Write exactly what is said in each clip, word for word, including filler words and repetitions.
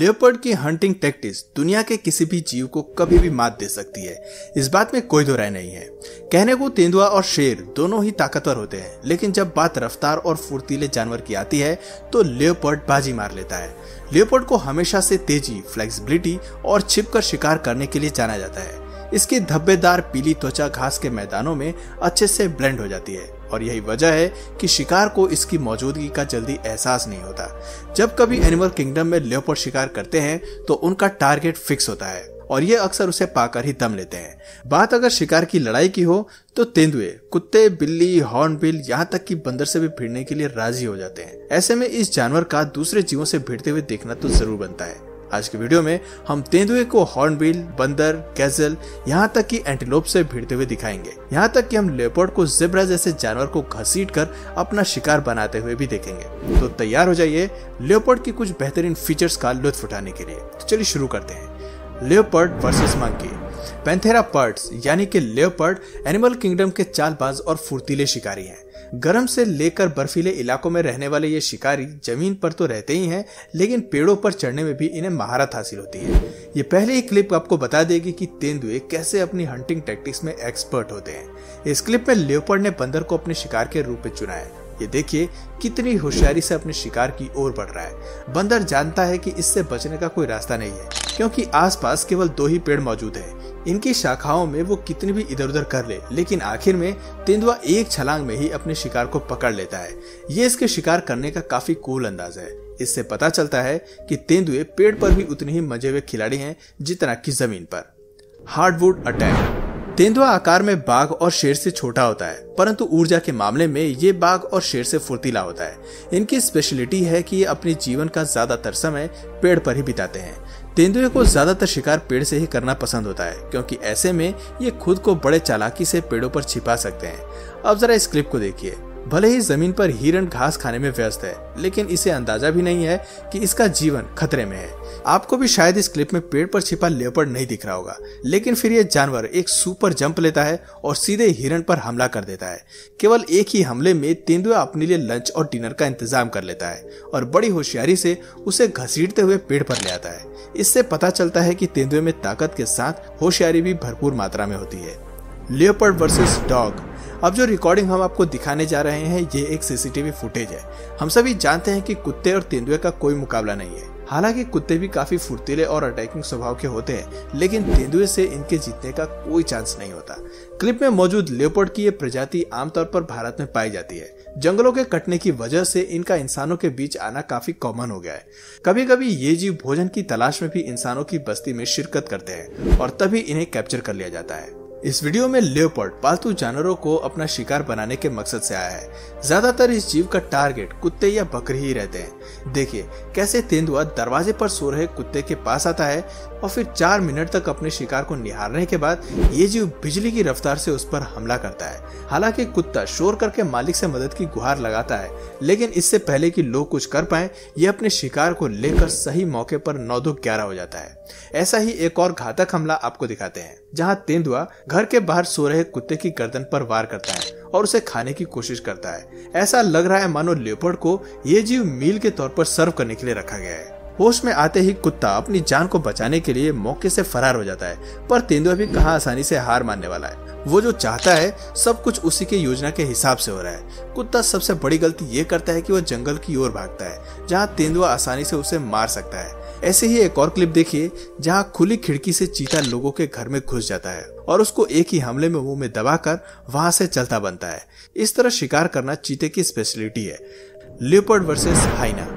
Leopard की hunting tactics दुनिया के किसी भी जीव को कभी भी मात दे सकती है, इस बात में कोई दो राय नहीं है। कहने को तेंदुआ और शेर दोनों ही ताकतवर होते हैं, लेकिन जब बात रफ्तार और फुर्तीले जानवर की आती है तो लियोपर्ड बाजी मार लेता है। लियोपर्ड को हमेशा से तेजी, फ्लेक्सिबिलिटी और छिपकर शिकार करने के लिए जाना जाता है। इसकी धब्बेदार पीली त्वचा घास के मैदानों में अच्छे से ब्लेंड हो जाती है और यही वजह है कि शिकार को इसकी मौजूदगी का जल्दी एहसास नहीं होता। जब कभी एनिमल किंगडम में लेपर्ड शिकार करते हैं तो उनका टारगेट फिक्स होता है और ये अक्सर उसे पाकर ही दम लेते हैं। बात अगर शिकार की लड़ाई की हो तो तेंदुए, कुत्ते, बिल्ली, हॉर्नबिल यहाँ तक कि बंदर से भी भिड़ने के लिए राजी हो जाते हैं। ऐसे में इस जानवर का दूसरे जीवों से भिड़ते हुए देखना तो जरूर बनता है। आज के वीडियो में हम तेंदुए को हॉर्नबिल, बंदर, गैजल यहाँ तक कि एंटीलोप से भिड़ते हुए दिखाएंगे। यहाँ तक कि हम लेपर्ड को जिब्रा जैसे जानवर को घसीटकर अपना शिकार बनाते हुए भी देखेंगे। तो तैयार हो जाइए लेपर्ड की कुछ बेहतरीन फीचर्स का लुत्फ उठाने के लिए। तो चलिए शुरू करते हैं। Leopard versus monkey. Panthera pardus यानी कि लेपर्ड एनिमल किंगडम के चालबाज और फुर्तीले शिकारी हैं। गर्म से लेकर बर्फीले इलाकों में रहने वाले ये शिकारी जमीन पर तो रहते ही हैं, लेकिन पेड़ों पर चढ़ने में भी इन्हें महारत हासिल होती है। ये पहले ही क्लिप आपको बता देगी कि तेंदुए कैसे अपनी हंटिंग टैक्टिक्स में एक्सपर्ट होते हैं। इस क्लिप में लेपर्ड ने बंदर को अपने शिकार के रूप में चुना है। ये देखिए कितनी होशियारी से अपने शिकार की ओर बढ़ रहा है। बंदर जानता है कि इससे बचने का कोई रास्ता नहीं है, क्योंकि आसपास केवल दो ही पेड़ मौजूद हैं। इनकी शाखाओं में वो कितनी भी इधर उधर कर ले, लेकिन आखिर में तेंदुआ एक छलांग में ही अपने शिकार को पकड़ लेता है। ये इसके शिकार करने का काफी कूल अंदाज है। इससे पता चलता है कि तेंदुए पेड़ पर भी उतने ही मजे हुए खिलाड़ी हैं जितना कि जमीन पर। Hardwood attack. तेंदुआ आकार में बाघ और शेर से छोटा होता है, परंतु ऊर्जा के मामले में ये बाघ और शेर से फुर्तीला होता है। इनकी स्पेशलिटी है कि ये अपने जीवन का ज्यादातर समय पेड़ पर ही बिताते हैं। तेंदुए को ज्यादातर शिकार पेड़ से ही करना पसंद होता है, क्योंकि ऐसे में ये खुद को बड़े चालाकी से पेड़ों पर छिपा सकते हैं। अब जरा इस क्लिप को देखिए। भले ही जमीन पर हिरण घास खाने में व्यस्त है, लेकिन इसे अंदाजा भी नहीं है कि इसका जीवन खतरे में है। आपको भी शायद इस क्लिप में पेड़ पर छिपा लेपर्ड नहीं दिख रहा होगा, लेकिन फिर यह जानवर एक सुपर जंप लेता है और सीधे हिरण पर हमला कर देता है। केवल एक ही हमले में तेंदुआ अपने लिए लंच और डिनर का इंतजाम कर लेता है और बड़ी होशियारी से उसे घसीटते हुए पेड़ पर ले आता है। इससे पता चलता है कि तेंदुए में ताकत के साथ होशियारी भी भरपूर मात्रा में होती है। Leopard versus dog. अब जो रिकॉर्डिंग हम आपको दिखाने जा रहे हैं ये एक सीसीटीवी फुटेज है। हम सभी जानते हैं कि कुत्ते और तेंदुए का कोई मुकाबला नहीं है। हालांकि कुत्ते भी काफी फुर्तीले और अटैकिंग स्वभाव के होते हैं, लेकिन तेंदुए से इनके जीतने का कोई चांस नहीं होता। क्लिप में मौजूद लेपर्ड की ये प्रजाति आमतौर पर भारत में पाई जाती है। जंगलों के कटने की वजह से इनका इंसानों के बीच आना काफी कॉमन हो गया है। कभी कभी ये जीव भोजन की तलाश में भी इंसानों की बस्ती में शिरकत करते हैं और तभी इन्हें कैप्चर कर लिया जाता है। इस वीडियो में लेपर्ड पालतू जानवरों को अपना शिकार बनाने के मकसद से आया है। ज्यादातर इस जीव का टारगेट कुत्ते या बकरी ही रहते हैं। देखिए कैसे तेंदुआ दरवाजे पर सो रहे कुत्ते के पास आता है और फिर चार मिनट तक अपने शिकार को निहारने के बाद ये जीव बिजली की रफ्तार से उस पर हमला करता है। हालांकि कुत्ता शोर करके मालिक से मदद की गुहार लगाता है, लेकिन इससे पहले कि लोग कुछ कर पाए ये अपने शिकार को लेकर सही मौके पर नौ दो ग्यारह हो जाता है। ऐसा ही एक और घातक हमला आपको दिखाते हैं, जहां तेंदुआ घर के बाहर सो रहे कुत्ते की गर्दन पर वार करता है और उसे खाने की कोशिश करता है। ऐसा लग रहा है मानो लेपर्ड को ये जीव मील के तौर पर सर्व करने के लिए रखा गया है। होश में आते ही कुत्ता अपनी जान को बचाने के लिए मौके से फरार हो जाता है, पर तेंदुआ भी कहां आसानी से हार मानने वाला है। वो जो चाहता है सब कुछ उसी के योजना के हिसाब से हो रहा है। कुत्ता सबसे बड़ी गलती ये करता है कि वो जंगल की ओर भागता है, जहां तेंदुआ आसानी से उसे मार सकता है। ऐसे ही एक और क्लिप देखिए, जहां खुली खिड़की से चीता लोगों के घर में घुस जाता है और उसको एक ही हमले में मुंह में दबाकर वहां से चलता बनता है। इस तरह शिकार करना चीते की स्पेशलिटी है। Leopard versus hyena.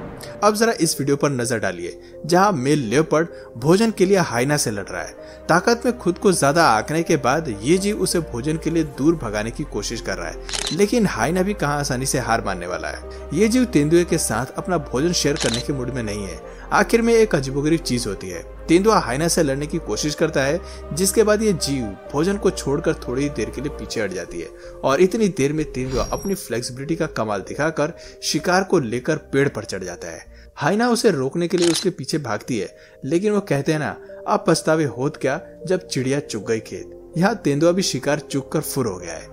अब जरा इस वीडियो पर नजर डालिए, जहां मेल लेपर्ड भोजन के लिए हाइना से लड़ रहा है। ताकत में खुद को ज्यादा आंकने के बाद ये जीव उसे भोजन के लिए दूर भगाने की कोशिश कर रहा है, लेकिन हाइना भी कहां आसानी से हार मानने वाला है। ये जीव तेंदुए के साथ अपना भोजन शेयर करने के मूड में नहीं है। आखिर में एक अजीबोगरीब चीज होती है। तेंदुआ हाइना से लड़ने की कोशिश करता है, जिसके बाद ये जीव भोजन को छोड़कर थोड़ी देर के लिए पीछे हट जाती है और इतनी देर में तेंदुआ अपनी फ्लेक्सिबिलिटी का कमाल दिखाकर शिकार को लेकर पेड़ पर चढ़ जाता है। हाइना उसे रोकने के लिए उसके पीछे भागती है, लेकिन वो कहते हैं ना, आप पछतावे होत क्या जब चिड़िया चुग गई खेत। यहाँ तेंदुआ भी शिकार चुग कर फुर हो गया है।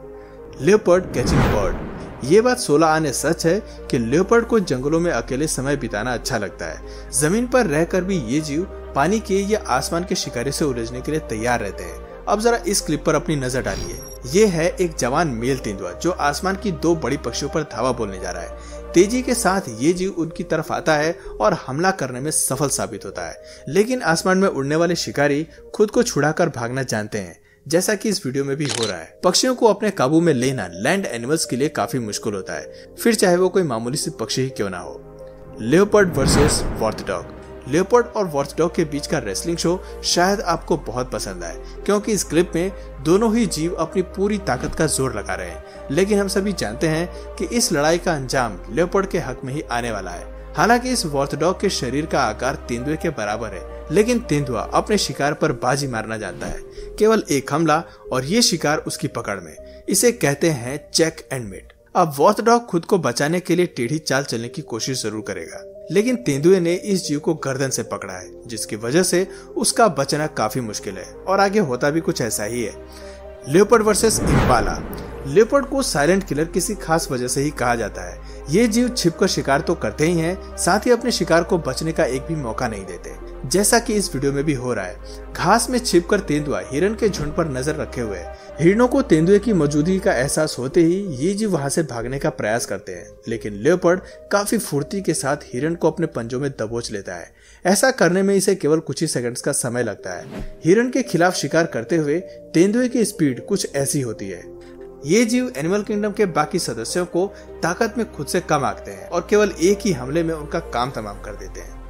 Leopard catching bird. ये बात सोलह आने सच है कि लेपर्ड को जंगलों में अकेले समय बिताना अच्छा लगता है। जमीन पर रहकर भी ये जीव पानी के या आसमान के शिकारी से उलझने के लिए तैयार रहते हैं। अब जरा इस क्लिप पर अपनी नजर डालिए। ये है एक जवान मेल तेंदुआ जो आसमान की दो बड़ी पक्षियों पर धावा बोलने जा रहा है। तेजी के साथ ये जीव उनकी तरफ आता है और हमला करने में सफल साबित होता है, लेकिन आसमान में उड़ने वाले शिकारी खुद को छुड़ाकर भागना जानते हैं, जैसा कि इस वीडियो में भी हो रहा है। पक्षियों को अपने काबू में लेना लैंड एनिमल्स के लिए काफी मुश्किल होता है, फिर चाहे वो कोई मामूली सी पक्षी ही क्यों ना हो। Leopard versus वॉर्थडॉग। लेपर्ड और वॉर्थडॉग के बीच का रेसलिंग शो शायद आपको बहुत पसंद आए, क्योंकि इस क्लिप में दोनों ही जीव अपनी पूरी ताकत का जोर लगा रहे हैं। लेकिन हम सभी जानते हैं कि इस लड़ाई का अंजाम लेपर्ड के हक में ही आने वाला है। हालांकि इस वॉर्थडॉग के शरीर का आकार तेंदुए के बराबर है, लेकिन तेंदुआ अपने शिकार पर बाजी मारना जानता है। केवल एक हमला और ये शिकार उसकी पकड़ में। इसे कहते हैं चेक एंड मेट। अब वॉर्थडॉग खुद को बचाने के लिए टेढ़ी चाल चलने की कोशिश जरूर करेगा, लेकिन तेंदुए ने इस जीव को गर्दन से पकड़ा है, जिसकी वजह से उसका बचना काफी मुश्किल है और आगे होता भी कुछ ऐसा ही है। Leopard versus impala. लेपर्ड को साइलेंट किलर किसी खास वजह से ही कहा जाता है। ये जीव छिपकर शिकार तो करते ही हैं, साथ ही अपने शिकार को बचने का एक भी मौका नहीं देते, जैसा कि इस वीडियो में भी हो रहा है। घास में छिपकर तेंदुआ हिरण के झुंड पर नजर रखे हुए है। हिरणों को तेंदुए की मौजूदगी का एहसास होते ही ये जीव वहां से भागने का प्रयास करते हैं, लेकिन लेपर्ड काफी फुर्ती के साथ हिरण को अपने पंजों में दबोच लेता है। ऐसा करने में इसे केवल कुछ ही सेकंड्स का समय लगता है। हिरण के खिलाफ शिकार करते हुए तेंदुए की स्पीड कुछ ऐसी होती है। ये जीव एनिमल किंगडम के बाकी सदस्यों को ताकत में खुद से कम आंकते हैं और केवल एक ही हमले में उनका काम तमाम कर देते हैं।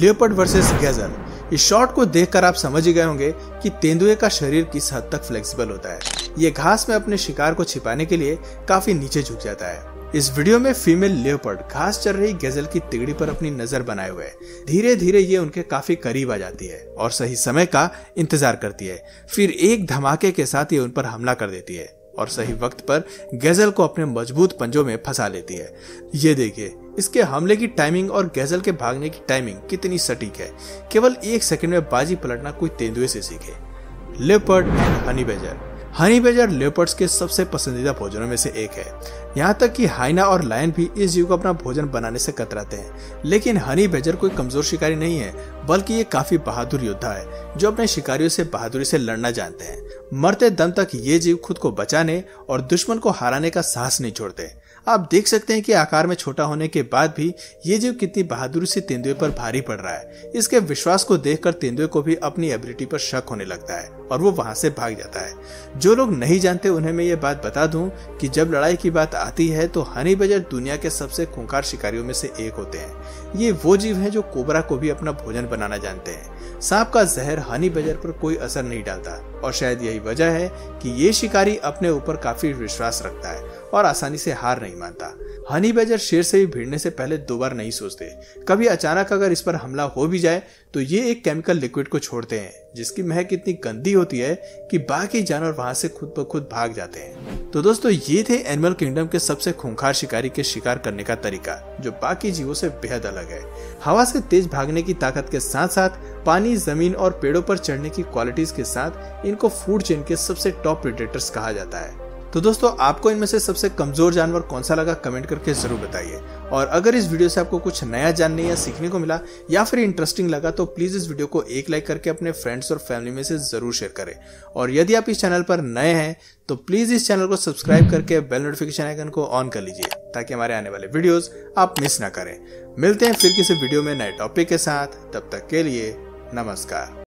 Leopard versus gazelle. इस शॉट को देखकर आप समझ ही गए होंगे कि तेंदुए का शरीर किस हद तक फ्लेक्सिबल होता है। ये घास में अपने शिकार को छिपाने के लिए काफी नीचे झुक जाता है। इस वीडियो में फीमेल लेपर्ड घास चल रही गैजल की तिगड़ी पर अपनी नजर बनाए हुए है। धीरे धीरे ये उनके काफी करीब आ जाती है और सही समय का इंतजार करती है, फिर एक धमाके के साथ ये उन पर हमला कर देती है और सही वक्त पर गैजल को अपने मजबूत पंजों में फंसा लेती है। ये देखिए, इसके हमले की टाइमिंग और गैजल के भागने की टाइमिंग कितनी सटीक है। केवल एक सेकंड में बाजी पलटना कोई तेंदुए से सीखे। Leopard and honey badger. Honey badger leopards के सबसे पसंदीदा भोजनों में से एक है। यहाँ तक कि हाइना और लायन भी इस जीव को अपना भोजन बनाने से कतराते हैं, लेकिन हनी बेजर कोई कमजोर शिकारी नहीं है, बल्कि ये काफी बहादुर योद्धा है जो अपने शिकारियों से बहादुरी से लड़ना जानते हैं। मरते दम तक ये जीव खुद को बचाने और दुश्मन को हराने का साहस नहीं छोड़ते। आप देख सकते हैं कि आकार में छोटा होने के बाद भी ये जीव कितनी बहादुरी से तेंदुए पर भारी पड़ रहा है। इसके विश्वास को देखकर तेंदुए को भी अपनी एबिलिटी पर शक होने लगता है और वो वहां से भाग जाता है। जो लोग नहीं जानते उन्हें मैं ये बात बता दूं कि जब लड़ाई की बात आती है तो हनी बेजर दुनिया के सबसे खूंखार शिकारियों में से एक होते हैं। ये वो जीव है जो कोबरा को भी अपना भोजन बनाना जानते हैं। सांप का जहर हनी बेजर पर कोई असर नहीं डालता और शायद यही वजह है कि ये शिकारी अपने ऊपर काफी विश्वास रखता है और आसानी से हार नहीं मानता। हनी बेजर शेर से भी भिड़ने से पहले दो बार नहीं सोचते। कभी अचानक अगर इस पर हमला हो भी जाए तो ये एक केमिकल लिक्विड को छोड़ते हैं, जिसकी महक इतनी गंदी होती है कि बाकी जानवर वहां से खुद ब खुद भाग जाते हैं। तो दोस्तों, ये थे एनिमल किंगडम के सबसे खूंखार शिकारी के शिकार करने का तरीका, जो बाकी जीवों से बेहद अलग है। हवा से तेज भागने की ताकत के साथ साथ पानी, जमीन और पेड़ों पर चढ़ने की क्वालिटीज के साथ इनको फूड चेन के सबसे टॉप प्रेडेटर्स कहा जाता है। तो दोस्तों, आपको इनमें से सबसे कमजोर जानवर कौन सा लगा कमेंट करके जरूर बताइए। और अगर इस वीडियो से आपको कुछ नया जानने या सीखने को मिला या फिर इंटरेस्टिंग लगा तो प्लीज इस वीडियो को एक लाइक करके अपने फ्रेंड्स और फैमिली में से जरूर शेयर करें। और यदि आप इस चैनल पर नए हैं तो प्लीज इस चैनल को सब्सक्राइब करके बेल नोटिफिकेशन आइकन को ऑन कर लीजिए, ताकि हमारे आने वाले वीडियोस आप मिस ना करें। मिलते हैं फिर किसी वीडियो में नए टॉपिक के साथ, तब तक के लिए नमस्कार।